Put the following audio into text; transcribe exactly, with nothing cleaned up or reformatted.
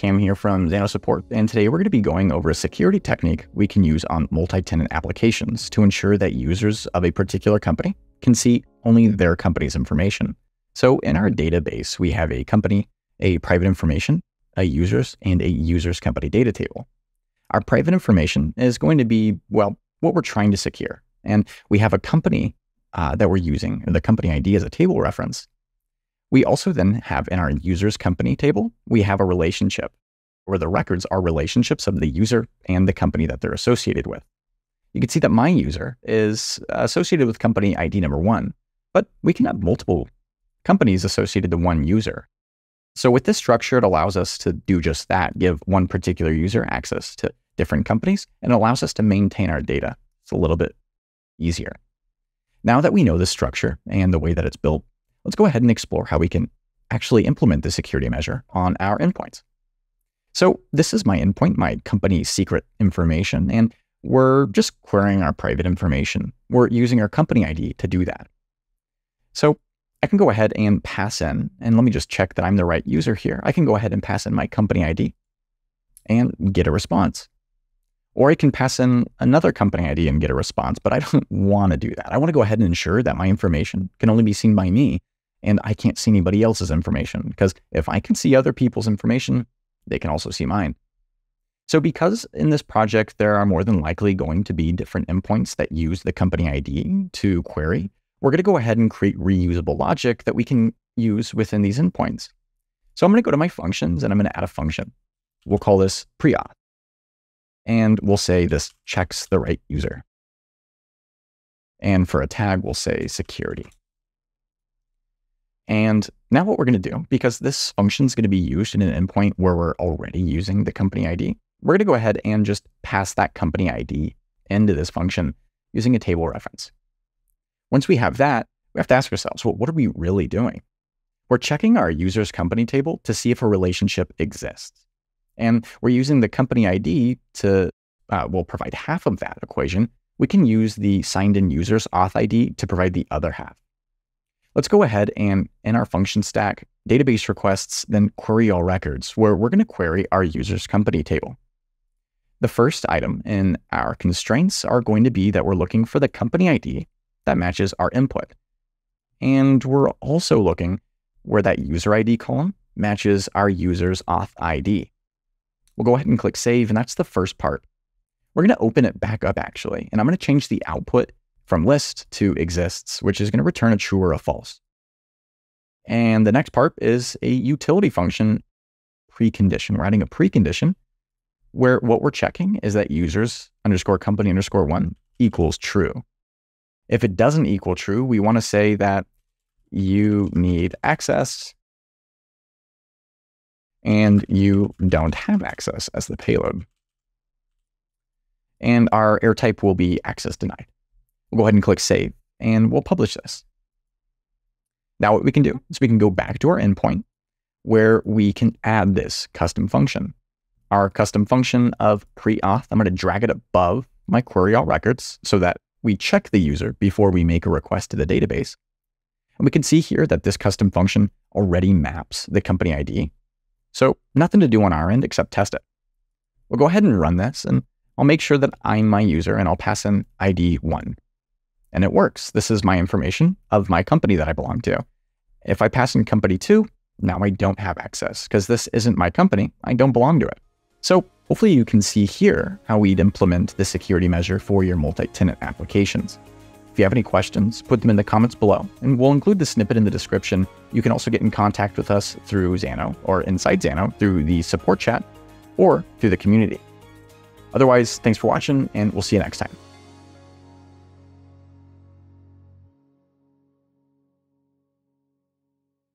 Cam here from Xano Support, and today we're going to be going over a security technique we can use on multi-tenant applications to ensure that users of a particular company can see only their company's information. So in our database, we have a company, a private information, a users, and a users company data table. Our private information is going to be, well, what we're trying to secure. And we have a company uh, that we're using, and the company I D as a table reference. We also then have in our users company table, we have a relationship where the records are relationships of the user and the company that they're associated with. You can see that my user is associated with company I D number one, but we can have multiple companies associated to one user. So with this structure, it allows us to do just that, give one particular user access to different companies, and it allows us to maintain our data. It's a little bit easier. Now that we know this structure and the way that it's built, let's go ahead and explore how we can actually implement the security measure on our endpoints. So this is my endpoint, my company secret information, and we're just querying our private information. We're using our company I D to do that. So I can go ahead and pass in, and let me just check that I'm the right user here. I can go ahead and pass in my company I D and get a response. Or I can pass in another company I D and get a response, but I don't want to do that. I want to go ahead and ensure that my information can only be seen by me, and I can't see anybody else's information, because if I can see other people's information, they can also see mine. So because in this project, there are more than likely going to be different endpoints that use the company I D to query, we're going to go ahead and create reusable logic that we can use within these endpoints. So I'm going to go to my functions and I'm going to add a function. We'll call this pre-auth. And we'll say this checks the right user. And for a tag, we'll say security. And now what we're going to do, because this function is going to be used in an endpoint where we're already using the company I D, we're going to go ahead and just pass that company I D into this function using a table reference. Once we have that, we have to ask ourselves, well, what are we really doing? We're checking our user's company table to see if a relationship exists. And we're using the company I D to, uh, we'll provide half of that equation. We can use the signed in user's auth I D to provide the other half. Let's go ahead and in our function stack, database requests, then query all records, where we're going to query our user's company table. The first item in our constraints are going to be that we're looking for the company I D that matches our input. And we're also looking where that user I D column matches our user's auth I D. We'll go ahead and click save, and that's the first part. We're going to open it back up actually, and I'm going to change the output from list to exists, which is going to return a true or a false. And the next part is a utility function precondition. We're adding a precondition where what we're checking is that users underscore company underscore one equals true. If it doesn't equal true, we want to say that you need access and you don't have access as the payload. And our error type will be access denied. We'll go ahead and click save, and we'll publish this. Now what we can do is we can go back to our endpoint where we can add this custom function. Our custom function of pre-auth, I'm going to drag it above my query all records so that we check the user before we make a request to the database. And we can see here that this custom function already maps the company I D. So nothing to do on our end except test it. We'll go ahead and run this, and I'll make sure that I'm my user and I'll pass in I D one. And it works. This is my information of my company that I belong to. If I pass in company two, now I don't have access because this isn't my company. I don't belong to it. So hopefully you can see here how we'd implement the security measure for your multi-tenant applications. If you have any questions, put them in the comments below, and we'll include the snippet in the description. You can also get in contact with us through Xano or inside Xano through the support chat or through the community. Otherwise, thanks for watching, and we'll see you next time.